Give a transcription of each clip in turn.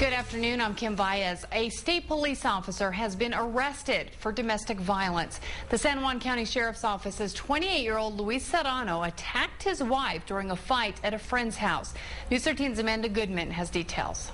Good afternoon, I'm Kim Vaez. A state police officer has been arrested for domestic violence. The San Juan County Sheriff's Office says 28-year-old Luis Serrano attacked his wife during a fight at a friend's house. News 13's Amanda Goodman has details.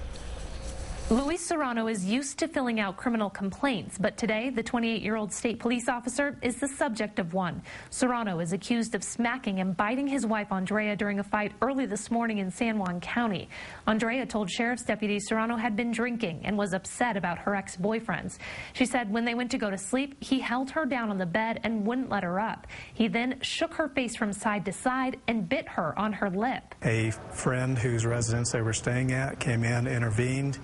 Luis Serrano is used to filling out criminal complaints, but today the 28-year-old state police officer is the subject of one. Serrano is accused of smacking and biting his wife Andrea during a fight early this morning in San Juan County. Andrea told sheriff's deputies Serrano had been drinking and was upset about her ex-boyfriends. She said when they went to go to sleep, he held her down on the bed and wouldn't let her up. He then shook her face from side to side and bit her on her lip. A friend whose residence they were staying at came in, intervened,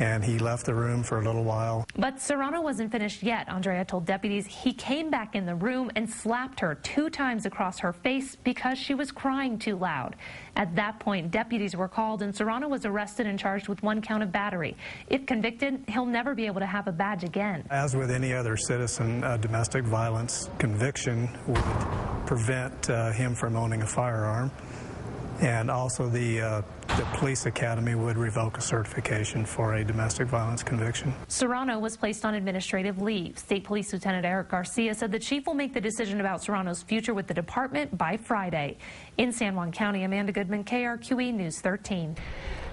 and he left the room for a little while. But Serrano wasn't finished yet. Andrea told deputies he came back in the room and slapped her 2 times across her face because she was crying too loud. At that point, deputies were called and Serrano was arrested and charged with 1 count of battery. If convicted, he'll never be able to have a badge again. As with any other citizen, a domestic violence conviction would prevent him from owning a firearm. And also the police academy would revoke a certification for a domestic violence conviction. Serrano was placed on administrative leave. State Police Lieutenant Eric Garcia said the chief will make the decision about Serrano's future with the department by Friday. In San Juan County, Amanda Goodman, KRQE News 13.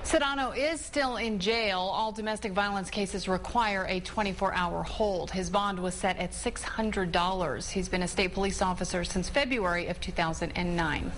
Serrano is still in jail. All domestic violence cases require a 24-hour hold. His bond was set at $600. He's been a state police officer since February of 2009.